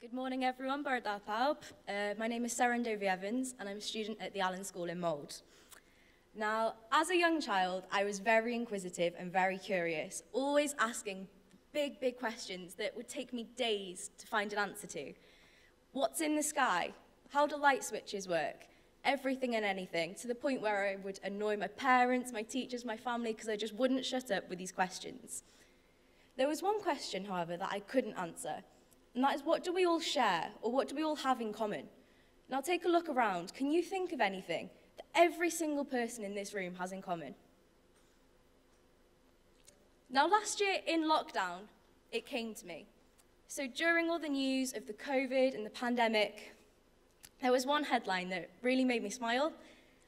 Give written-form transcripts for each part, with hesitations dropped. Good morning everyone, my name is Seren Dovey Evans and I'm a student at the Alun School in Mould. Now, as a young child, I was very inquisitive and very curious, always asking big questions that would take me days to find an answer to. What's in the sky? How do light switches work? Everything and anything, to the point where I would annoy my parents, my teachers, my family, because I just wouldn't shut up with these questions. There was one question, however, that I couldn't answer. And that is, what do we all share, or what do we all have in common? Now take a look around. Can you think of anything that every single person in this room has in common? Now last year in lockdown, it came to me. So during all the news of the COVID and the pandemic, there was one headline that really made me smile,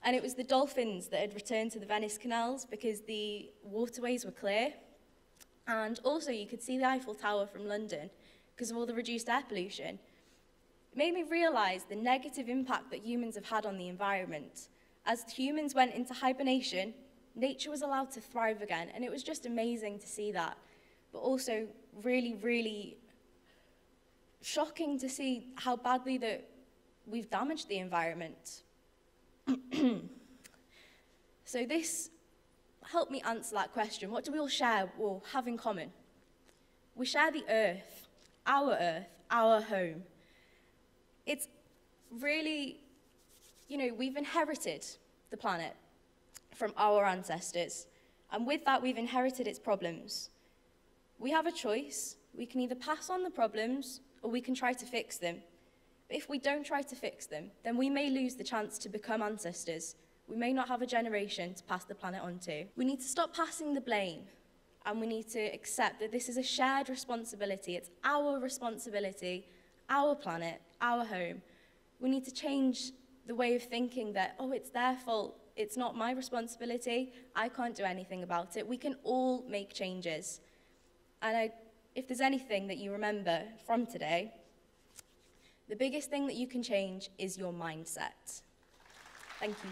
and it was the dolphins that had returned to the Venice canals because the waterways were clear. And also you could see the Eiffel Tower from London, because of all the reduced air pollution. It made me realise the negative impact that humans have had on the environment. As humans went into hibernation, nature was allowed to thrive again, and it was just amazing to see that. But also really shocking to see how badly that we've damaged the environment. So this helped me answer that question. What do we all share or have in common? We share the earth, our home. It's really, you know, we've inherited the planet from our ancestors, and with that we've inherited its problems. We have a choice. We can either pass on the problems or we can try to fix them. But if we don't try to fix them, then we may lose the chance to become ancestors. We may not have a generation to pass the planet on to. We need to stop passing the blame. And we need to accept that this is a shared responsibility. It's our responsibility, our planet, our home. We need to change the way of thinking that, oh, it's their fault, it's not my responsibility, I can't do anything about it. We can all make changes. And if there's anything that you remember from today, the biggest thing that you can change is your mindset. Thank you.